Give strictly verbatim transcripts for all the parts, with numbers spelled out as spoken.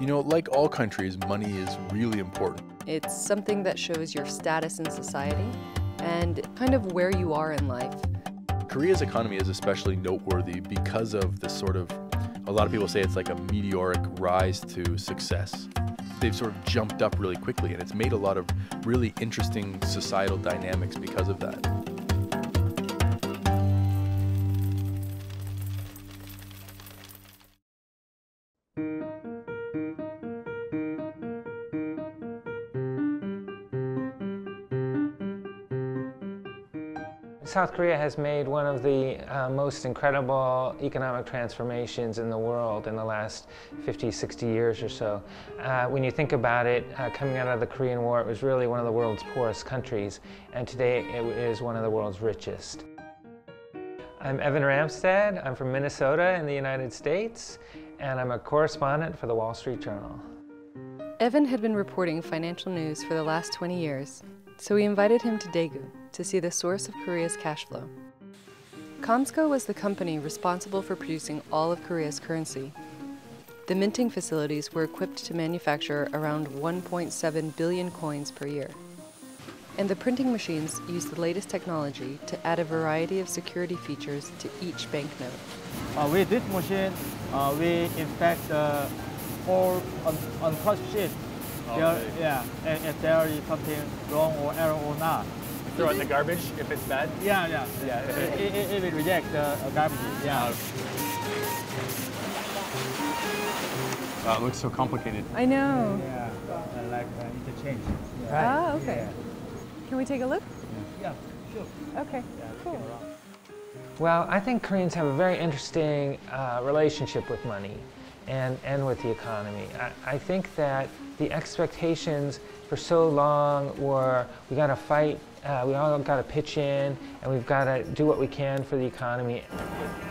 You know, like all countries, money is really important. It's something that shows your status in society and kind of where you are in life. Korea's economy is especially noteworthy because of this sort of, a lot of people say it's like a meteoric rise to success. They've sort of jumped up really quickly, and it's made a lot of really interesting societal dynamics because of that. South Korea has made one of the uh, most incredible economic transformations in the world in the last fifty, sixty years or so. Uh, when you think about it, uh, coming out of the Korean War, it was really one of the world's poorest countries, and today it is one of the world's richest. I'm Evan Ramstad. I'm from Minnesota in the United States, and I'm a correspondent for the Wall Street Journal. Evan had been reporting financial news for the last twenty years, so we invited him to Daegu to see the source of Korea's cash flow. Komsco was the company responsible for producing all of Korea's currency. The minting facilities were equipped to manufacture around one point seven billion coins per year. And the printing machines used the latest technology to add a variety of security features to each banknote. Uh, with this machine, uh, we inspect uh, all on, on first sheet. Okay. There, yeah, and if there is something wrong or error or not. You throw it in the garbage if it's bad? Yeah, yeah, yeah. If it, it, it, it rejects the uh, garbage, yeah. Wow, it looks so complicated. I know. Yeah, I like the interchange. Yeah. Right. Ah, okay. Yeah. Can we take a look? Yeah, yeah, sure. Okay, yeah, cool. Well, I think Koreans have a very interesting uh, relationship with money. And, and with the economy. I, I think that the expectations for so long were we gotta fight, uh, we all gotta pitch in, and we've gotta do what we can for the economy.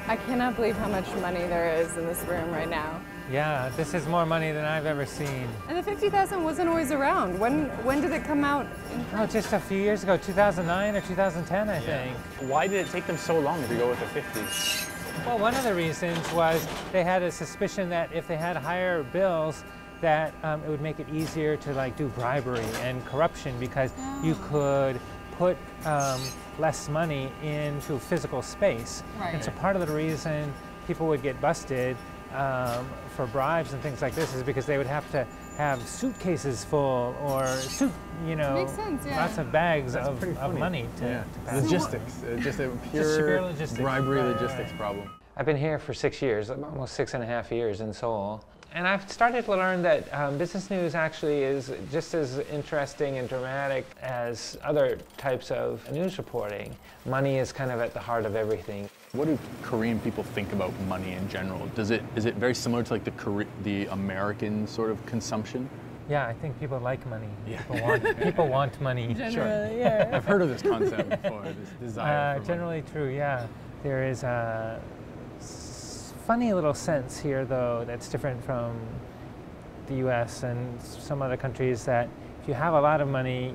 I cannot believe how much money there is in this room right now. Yeah, this is more money than I've ever seen. And the fifty thousand wasn't always around. When when did it come out? Oh, just a few years ago, two thousand nine or two thousand ten, I yeah. think. Why did it take them so long to go with the fifties? Well, one of the reasons was they had a suspicion that if they had higher bills, that um, it would make it easier to like do bribery and corruption because you could put um, less money into physical space. Right. And so part of the reason people would get busted um, for bribes and things like this is because they would have to have suitcases full or suit, you know, makes sense, yeah. lots of bags of, of money to, yeah. to pass. Logistics, uh, just a pure just logistics. bribery right, logistics right. problem. I've been here for six years, almost six and a half years in Seoul. And I've started to learn that um, business news actually is just as interesting and dramatic as other types of news reporting. Money is kind of at the heart of everything. What do Korean people think about money in general? Does it, is it very similar to like the, Korea, the American sort of consumption? Yeah, I think people like money. Yeah. People, want, people want money. Generally, sure. yeah. I've heard of this concept before, this desire uh, for Generally money. True, yeah. There is a funny little sense here, though, that's different from the U S and some other countries that if you have a lot of money,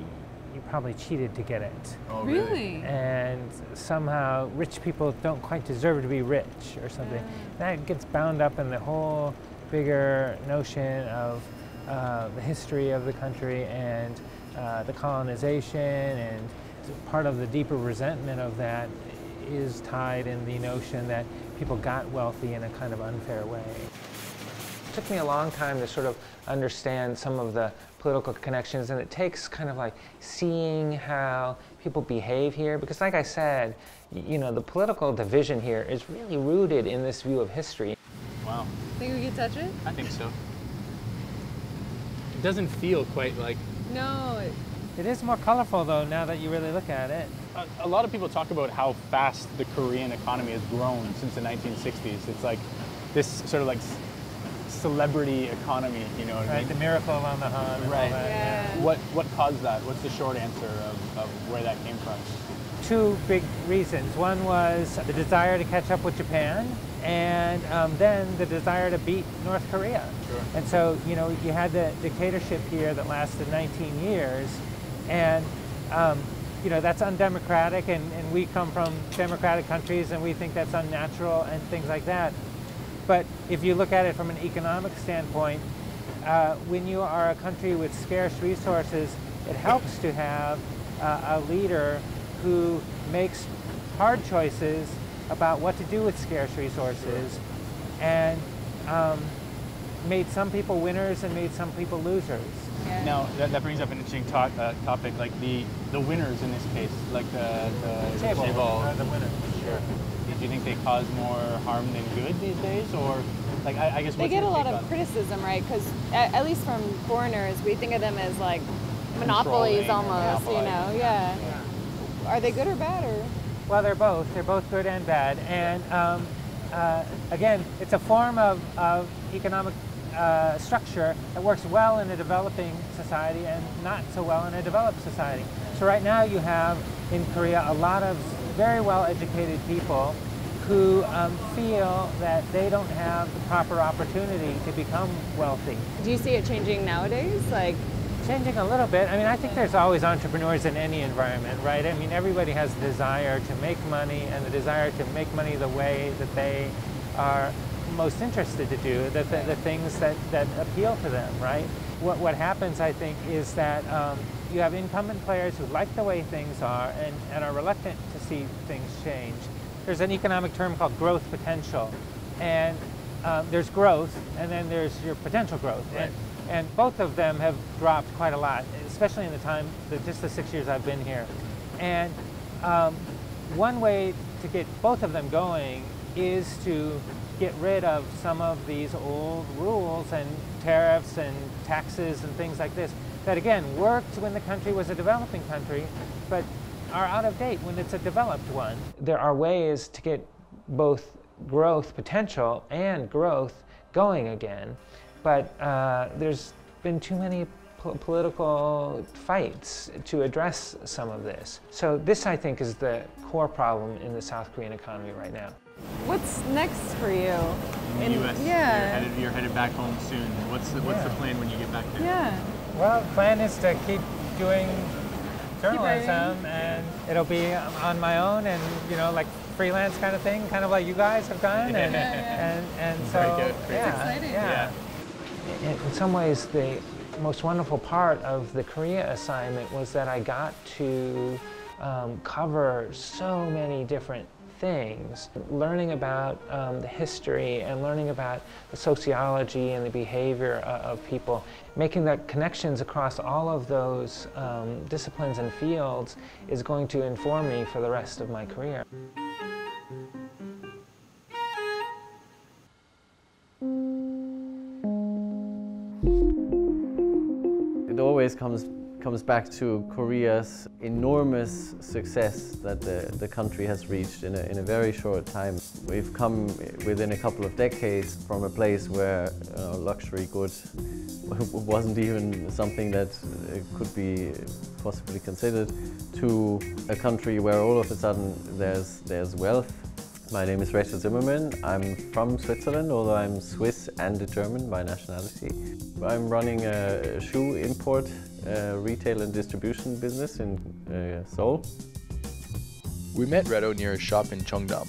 you probably cheated to get it. Oh, really? And somehow rich people don't quite deserve to be rich or something. Yeah. That gets bound up in the whole bigger notion of uh, the history of the country and uh, the colonization, and part of the deeper resentment of that is tied in the notion that people got wealthy in a kind of unfair way. It took me a long time to sort of understand some of the political connections, and it takes kind of like seeing how people behave here, because like I said, you know, the political division here is really rooted in this view of history. Wow. Think we can touch it? I think so. It doesn't feel quite like... No. It, it is more colorful, though, now that you really look at it. A, a lot of people talk about how fast the Korean economy has grown since the nineteen sixties. It's like this sort of like celebrity economy, you know what right, I mean? The miracle on the Han. Right. That, yeah. Yeah. What what caused that? What's the short answer of, of where that came from? Two big reasons. One was the desire to catch up with Japan, and um, then the desire to beat North Korea. Sure. And so, you know, you had the dictatorship here that lasted nineteen years, and um, you know, that's undemocratic, and, and we come from democratic countries, and we think that's unnatural and things like that. But if you look at it from an economic standpoint, uh, when you are a country with scarce resources, it helps to have uh, a leader who makes hard choices about what to do with scarce resources, and um, made some people winners and made some people losers. Yeah. Now, that, that brings up an interesting to uh, topic, like the, the winners in this case, like the, the table, uh, the winner. Sure. Do you think they cause more harm than good these days, or like I, I guess they get a lot of criticism, right? Because at, at least from foreigners, we think of them as like monopolies almost, you know? Yeah. yeah. Are they good or bad, or? Well, they're both. They're both good and bad, and um, uh, again, it's a form of, of economic uh, structure that works well in a developing society and not so well in a developed society. So right now, you have in Korea a lot of very well-educated people who um, feel that they don't have the proper opportunity to become wealthy. Do you see it changing nowadays? Like changing a little bit. I mean, I think there's always entrepreneurs in any environment, right? I mean, everybody has the desire to make money and the desire to make money the way that they are most interested to do, that the, the things that, that appeal to them, right? What, what happens, I think, is that um, you have incumbent players who like the way things are and, and are reluctant to see things change. There's an economic term called growth potential, and um, there's growth, and then there's your potential growth, right. and, and both of them have dropped quite a lot, especially in the time, the, just the six years I've been here. And um, one way to get both of them going is to get rid of some of these old rules and tariffs and taxes and things like this that, again, worked when the country was a developing country, but are out of date when it's a developed one. There are ways to get both growth potential and growth going again, but uh, there's been too many po political fights to address some of this. So this, I think, is the core problem in the South Korean economy right now. What's next for you? In the U S, yeah. you're, headed, you're headed back home soon. What's the, what's yeah. the plan when you get back there? Yeah. Well, the plan is to keep doing journalism, and it'll be on my own, and you know, like freelance kind of thing, kind of like you guys have done, and yeah, yeah. and, and so Very good. Very yeah, exciting. yeah. yeah. In some ways, the most wonderful part of the Korea assignment was that I got to um, cover so many different things, learning about um, the history and learning about the sociology and the behavior uh, of people, making the connections across all of those um, disciplines and fields is going to inform me for the rest of my career. It always comes comes back to Korea's enormous success that the, the country has reached in a, in a very short time. We've come within a couple of decades from a place where uh, luxury goods wasn't even something that could be possibly considered, to a country where all of a sudden there's, there's wealth. My name is Reto Zimmermann. I'm from Switzerland, although I'm Swiss and a German by nationality. I'm running a shoe import, uh, retail and distribution business in uh, Seoul. We met Reto near his shop in Cheongdam.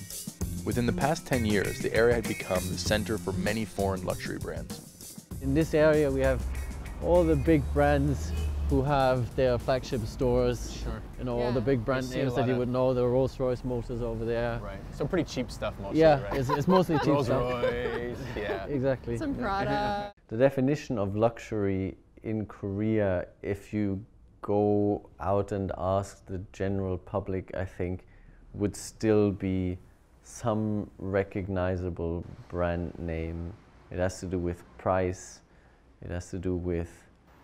Within the past ten years, the area had become the center for many foreign luxury brands. In this area, we have all the big brands who have their flagship stores, sure. you know, yeah. all the big brand names that you would know, the Rolls-Royce motors over there. Right, so pretty cheap stuff mostly, yeah, right? it's, it's mostly cheap Rolls stuff. Rolls-Royce, yeah. Exactly. Some Prada. The definition of luxury in Korea, if you go out and ask the general public, I think, would still be some recognizable brand name. It has to do with price, it has to do with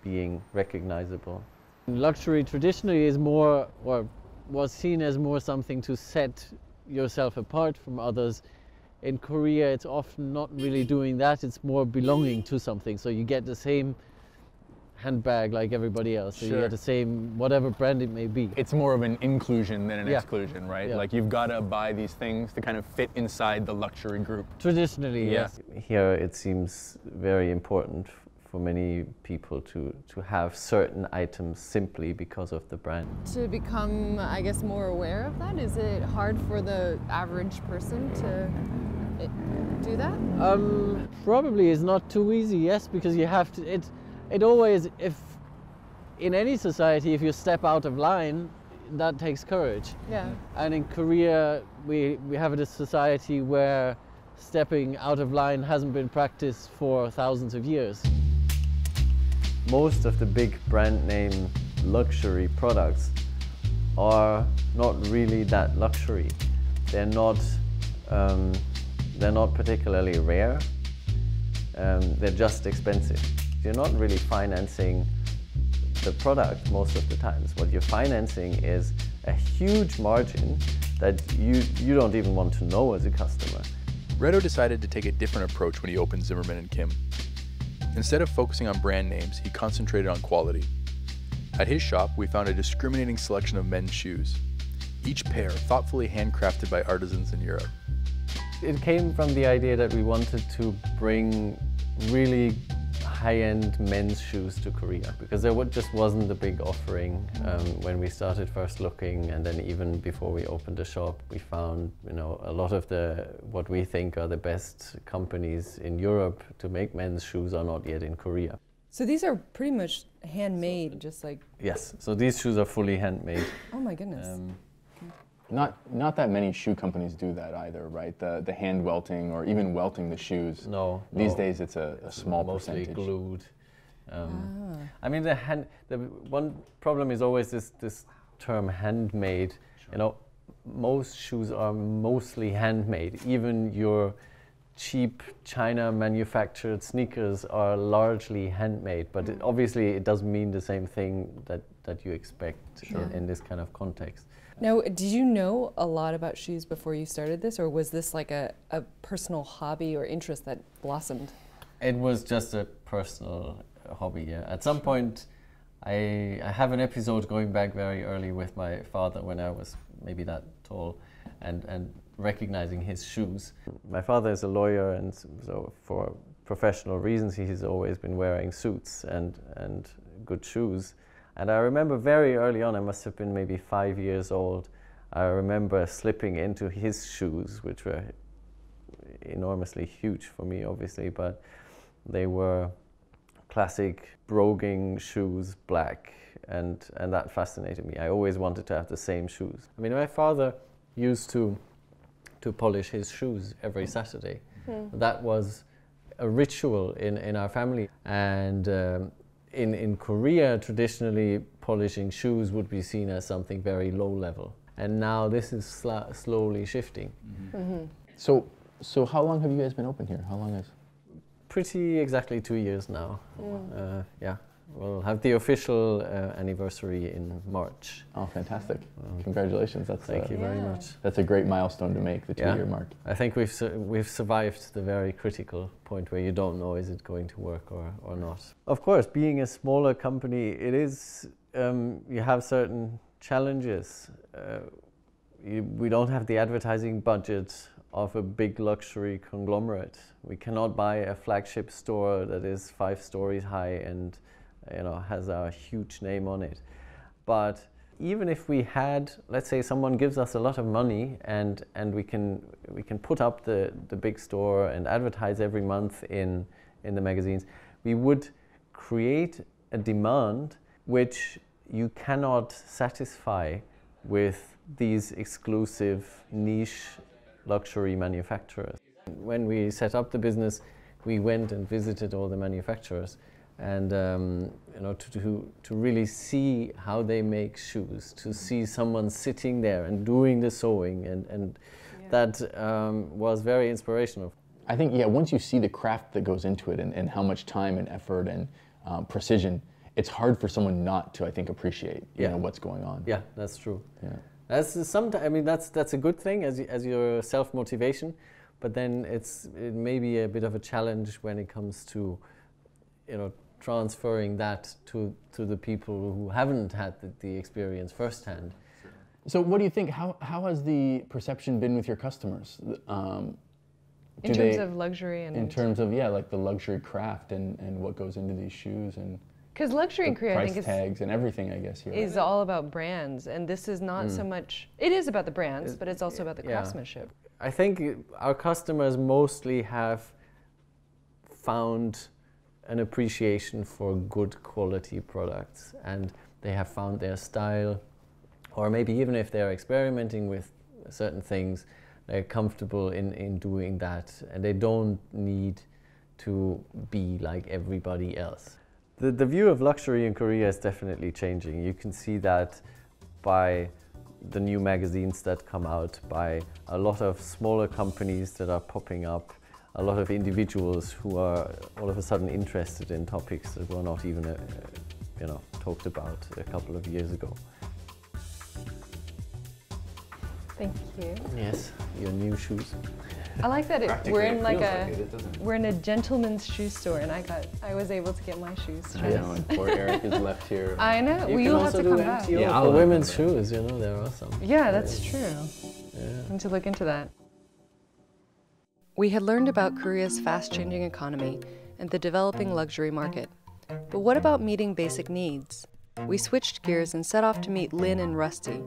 being recognizable. Luxury traditionally is more, or was seen as more something to set yourself apart from others. In Korea, it's often not really doing that, it's more belonging to something. So you get the same handbag like everybody else, so sure. you get the same, whatever brand it may be. It's more of an inclusion than an yeah. exclusion, right? Yeah. Like you've got to buy these things to kind of fit inside the luxury group. Traditionally, yeah. yes. Here it seems very important for many people to, to have certain items simply because of the brand. To become, I guess, more aware of that, is it hard for the average person to do that? Um, probably is not too easy, yes, because you have to, it, it always, if in any society, if you step out of line, that takes courage. Yeah. And in Korea, we, we have this society where stepping out of line hasn't been practiced for thousands of years. Most of the big brand name luxury products are not really that luxury. They're not, um, they're not particularly rare. Um, they're just expensive. You're not really financing the product most of the times. What you're financing is a huge margin that you, you don't even want to know as a customer. Reto decided to take a different approach when he opened Zimmerman and Kim. Instead of focusing on brand names, he concentrated on quality. At his shop, we found a discriminating selection of men's shoes, each pair thoughtfully handcrafted by artisans in Europe. It came from the idea that we wanted to bring really high-end men's shoes to Korea, because there just wasn't the big offering um, when we started first looking, and then even before we opened the shop, we found, you know, a lot of the what we think are the best companies in Europe to make men's shoes are not yet in Korea. So these are pretty much handmade, so, just like... Yes, so these shoes are fully handmade. Oh my goodness. Um, Not, not that many shoe companies do that either, right? The, the hand welting or even welting the shoes. No. These no. days it's a, a small mostly percentage. Mostly glued. Um, ah. I mean, the hand, the one problem is always this, this term handmade. Sure. You know, most shoes are mostly handmade. Even your cheap China manufactured sneakers are largely handmade, but it, obviously it doesn't mean the same thing that, that you expect. Sure. in, in this kind of context. Now, did you know a lot about shoes before you started this, or was this like a, a personal hobby or interest that blossomed? It was just a personal hobby, yeah. At some point, I, I have an episode going back very early with my father when I was maybe that tall, and, and recognizing his shoes. My father is a lawyer, and so for professional reasons, he's always been wearing suits and, and good shoes. And I remember very early on, I must have been maybe five years old, I remember slipping into his shoes, which were enormously huge for me, obviously, but they were classic broguing shoes, black, and, and that fascinated me. I always wanted to have the same shoes. I mean, my father used to, to polish his shoes every Saturday. Mm. That was a ritual in, in our family. And um, In, in Korea, traditionally, polishing shoes would be seen as something very low level. And now this is sl slowly shifting. Mm-hmm. Mm-hmm. So, so how long have you guys been open here? How long is it? Pretty exactly two years now. Mm. Uh, yeah, we'll have the official uh, anniversary in March. Oh, fantastic. Well, congratulations. That's Thank a, you very yeah. much. That's a great milestone to make, the two-year yeah. mark. I think we've, su we've survived the very critical point where you don't know is it going to work or, or not. Of course, being a smaller company, it is, um, you have certain challenges. Uh, you, we don't have the advertising budget of a big luxury conglomerate. We cannot buy a flagship store that is five stories high and, you know, has a huge name on it. But even if we had, let's say someone gives us a lot of money and, and we can we can put up the, the big store and advertise every month in, in the magazines, we would create a demand which you cannot satisfy with these exclusive niche luxury manufacturers. When we set up the business, we went and visited all the manufacturers and um, you know, to, to, to really see how they make shoes, to see someone sitting there and doing the sewing, and, and yeah. that um, was very inspirational. I think, yeah, once you see the craft that goes into it and, and how much time and effort and um, precision, it's hard for someone not to, I think, appreciate you yeah. know, what's going on. Yeah, that's true. Yeah. That's sometimes, I mean, that's, that's a good thing as, as your self-motivation, but then it's, it may be a bit of a challenge when it comes to, you know, transferring that to, to the people who haven't had the, the experience firsthand. So what do you think, how, how has the perception been with your customers? Um, in terms they, of luxury and... In terms of, yeah, like the luxury craft and, and what goes into these shoes and... Because luxury in Korea, I think, is... price tags and everything, I guess, here. Is all about brands, and this is not mm. so much... It is about the brands, but it's also about the yeah. craftsmanship. I think our customers mostly have found an appreciation for good quality products, and they have found their style, or maybe even if they're experimenting with certain things, they're comfortable in, in doing that, and they don't need to be like everybody else. The, the view of luxury in Korea is definitely changing. You can see that by the new magazines that come out, by a lot of smaller companies that are popping up, a lot of individuals who are all of a sudden interested in topics that were not even, uh, you know, talked about a couple of years ago. Thank you. Yes, your new shoes. I like that it, we're in like a like it, we're in a gentleman's shoe store, and I got I was able to get my shoes. Yes. I know, and poor Eric is left here. I know. You well, you'll have to come back. Yeah, our women's shoes, you know, they're awesome. Yeah, that's yeah. true. Yeah. I need to look into that. We had learned about Korea's fast-changing economy and the developing luxury market. But what about meeting basic needs? We switched gears and set off to meet Lynn and Rusty.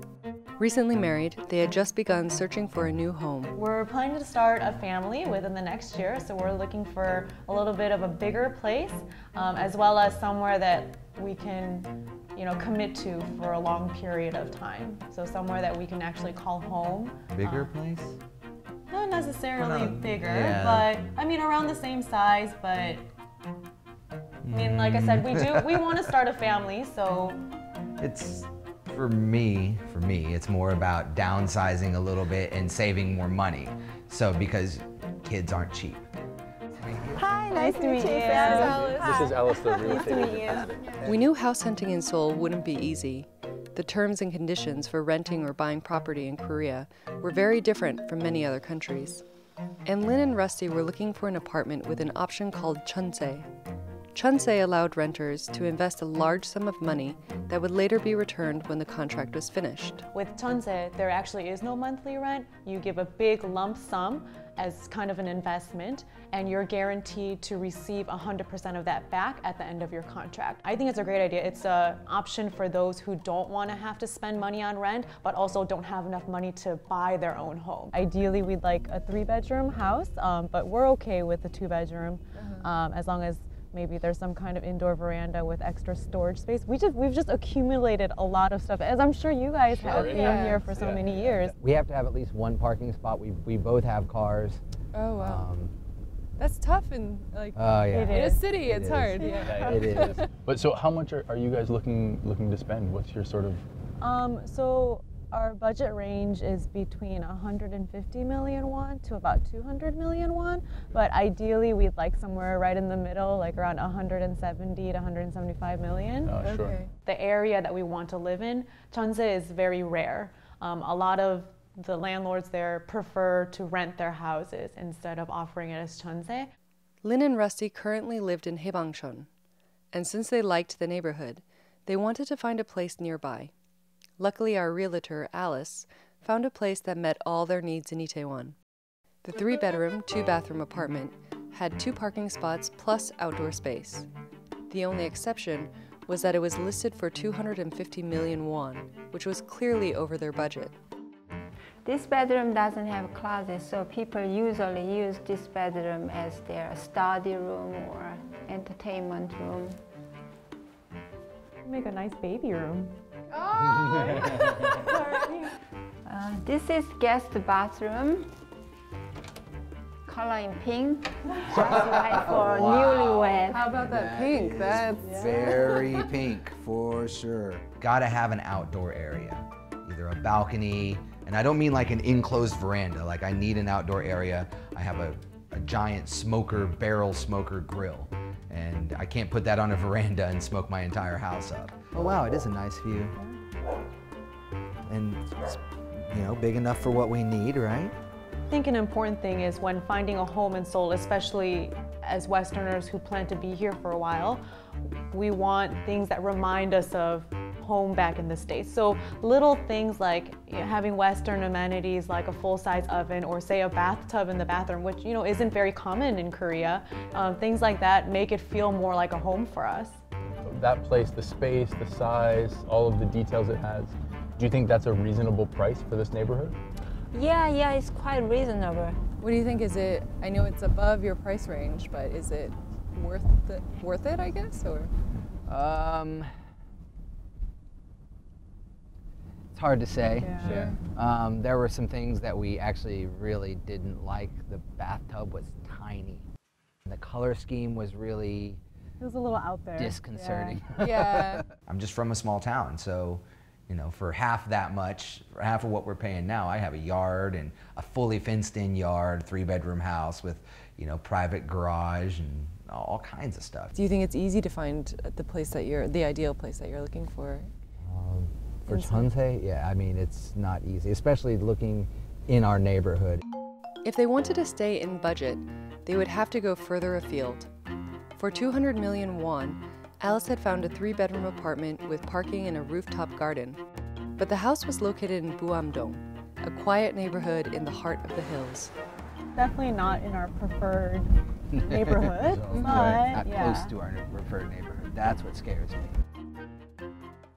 Recently married, they had just begun searching for a new home. We're planning to start a family within the next year, so we're looking for a little bit of a bigger place, um, as well as somewhere that we can, you know, commit to for a long period of time. So somewhere that we can actually call home. Bigger uh, place? Not necessarily well, no. bigger, yeah. but I mean around the same size. But I mean, like I said, we do we want to start a family, so it's. For me, for me, it's more about downsizing a little bit and saving more money. So, because kids aren't cheap. Hi, nice, nice to meet you. Alice. Alice. This is Alice, the real estate agent. We knew house hunting in Seoul wouldn't be easy. The terms and conditions for renting or buying property in Korea were very different from many other countries. And Lynn and Rusty were looking for an apartment with an option called jeonse. Jeonse allowed renters to invest a large sum of money that would later be returned when the contract was finished. With jeonse, there actually is no monthly rent. You give a big lump sum as kind of an investment, and you're guaranteed to receive one hundred percent of that back at the end of your contract. I think it's a great idea. It's an option for those who don't want to have to spend money on rent, but also don't have enough money to buy their own home. Ideally, we'd like a three-bedroom house, um, but we're okay with a two-bedroom, uh-huh. um, as long as maybe there's some kind of indoor veranda with extra storage space. We just, we've just accumulated a lot of stuff, as I'm sure you guys have been yeah. here for so yeah. many years. We have to have at least one parking spot. We, we both have cars. Oh, wow. Um, That's tough in, like, uh, yeah. it in is. a city. It it's is. hard. Yeah. It is. But so how much are, are you guys looking looking to spend? What's your sort of... Um, so our budget range is between one hundred fifty million won to about two hundred million won, but ideally we'd like somewhere right in the middle, like around one hundred seventy to one hundred seventy-five million. Oh, sure. Okay. The area that we want to live in, jeonse is very rare. Um, a lot of the landlords there prefer to rent their houses instead of offering it as jeonse. Lynn and Rusty currently lived in Hebangchon, and since they liked the neighborhood, they wanted to find a place nearby. Luckily, our realtor, Alice, found a place that met all their needs in Itaewon. The three-bedroom, two-bathroom apartment had two parking spots plus outdoor space. The only exception was that it was listed for two hundred fifty million won, which was clearly over their budget. This bedroom doesn't have a closet, so people usually use this bedroom as their study room or entertainment room. Make a nice baby room. Oh. uh, this is guest bathroom, color in pink, just right for wow. newlywed. How about that, that pink? That's yeah. very pink for sure. Gotta have an outdoor area, either a balcony, and I don't mean like an enclosed veranda. Like I need an outdoor area. I have a, a giant smoker, barrel smoker grill. And I can't put that on a veranda and smoke my entire house up. Oh wow, it is a nice view. And it's, you know, big enough for what we need, right? I think an important thing is when finding a home in Seoul, especially as Westerners who plan to be here for a while, we want things that remind us of home back in the States. So little things like you know, having Western amenities like a full-size oven or say a bathtub in the bathroom, which you know isn't very common in Korea. Um, things like that make it feel more like a home for us. That place, the space, the size, all of the details it has. Do you think that's a reasonable price for this neighborhood? Yeah, yeah, it's quite reasonable. What do you think? Is it, I know it's above your price range, but is it worth it, worth it, I guess, or? Um, it's hard to say. Yeah. Sure. Um, there were some things that we actually really didn't like. The bathtub was tiny. The color scheme was really, it was a little out there. Disconcerting. Yeah. Yeah. I'm just from a small town, so you know, for half that much, half of what we're paying now, I have a yard and a fully fenced-in yard, three-bedroom house with, you know, private garage and all kinds of stuff. Do you think it's easy to find the place that you're, the ideal place that you're looking for? Um, for jeonse, yeah, I mean, it's not easy, especially looking in our neighborhood. If they wanted to stay in budget, they would have to go further afield. For two hundred million won, Alice had found a three-bedroom apartment with parking and a rooftop garden. But the house was located in Buam-dong, a quiet neighborhood in the heart of the hills. Definitely not in our preferred neighborhood, but not yeah. close to our preferred neighborhood. That's what scares me.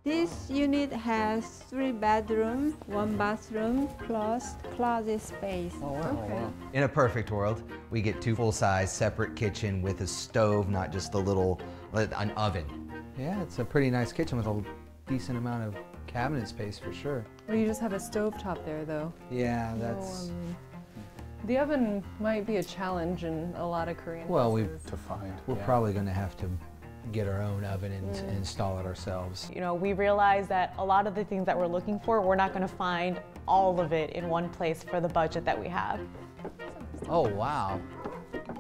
This unit has three bedrooms, one bathroom, plus closet space. Oh, wow. Okay. In a perfect world, we get two full-size separate kitchen with a stove, not just the little, an oven. Yeah, it's a pretty nice kitchen with a decent amount of cabinet space for sure. Well, you just have a stove top there, though. Yeah, that's. So, um, the oven might be a challenge in a lot of Korean Well, we to find. We're yeah. probably going to have to get our own oven and mm. install it ourselves. You know, we realized that a lot of the things that we're looking for, we're not going to find all of it in one place for the budget that we have. Oh wow!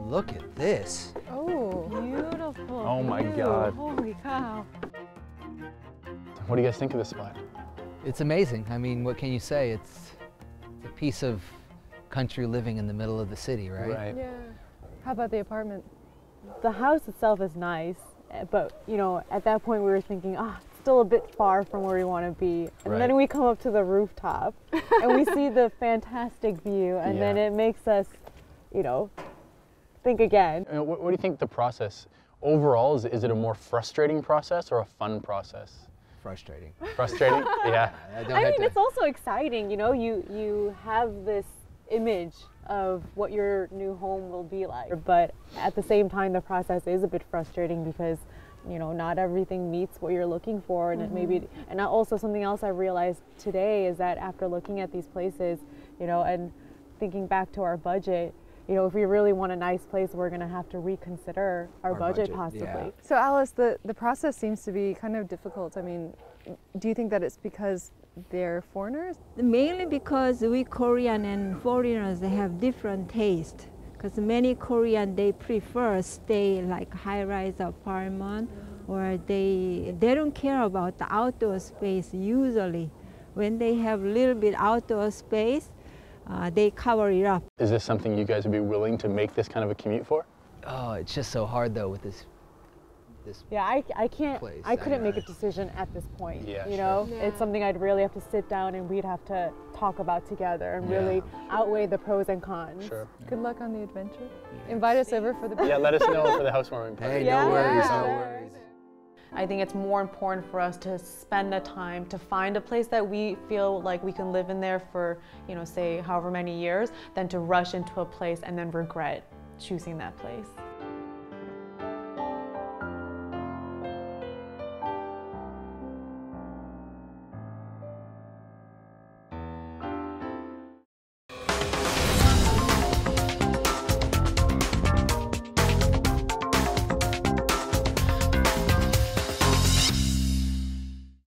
Look at this. Oh, beautiful. Oh my Ew. God. Holy cow. What do you guys think of this spot? It's amazing. I mean, what can you say? It's a piece of country living in the middle of the city, right? Right. Yeah. How about the apartment? The house itself is nice, but you know, at that point we were thinking, ah, oh, still a bit far from where we want to be. And right. then we come up to the rooftop and we see the fantastic view, and yeah. then it makes us, you know, think again. I mean, what, what do you think the process overall is? Is it a more frustrating process or a fun process? Frustrating. Frustrating. Yeah. I, don't I mean, to... it's also exciting. You know, you you have this image of what your new home will be like, but at the same time the process is a bit frustrating because, you know, not everything meets what you're looking for, and mm-hmm. it maybe, and also something else I realized today is that after looking at these places, you know, and thinking back to our budget, you know, if we really want a nice place, we're going to have to reconsider our, our budget, budget possibly. Yeah. So Alice, the the process seems to be kind of difficult. I mean, do you think that it's because they're foreigners? Mainly because we Korean and foreigners, they have different taste. Because many Korean, they prefer stay like high-rise apartment, or they they don't care about the outdoor space usually. When they have a little bit outdoor space, uh, they cover it up. Is this something you guys would be willing to make this kind of a commute for? Oh, it's just so hard though with this. This yeah, I, I can't, place. I couldn't I make a decision at this point, yeah, you know? Sure. Yeah. It's something I'd really have to sit down and we'd have to talk about together and yeah. really sure. outweigh the pros and cons. Sure. Yeah. Good luck on the adventure. Yeah. Invite us over for the Yeah, let us know for the housewarming party. Hey, yeah. no worries, no worries. I think it's more important for us to spend the time to find a place that we feel like we can live in there for, you know, say however many years, than to rush into a place and then regret choosing that place.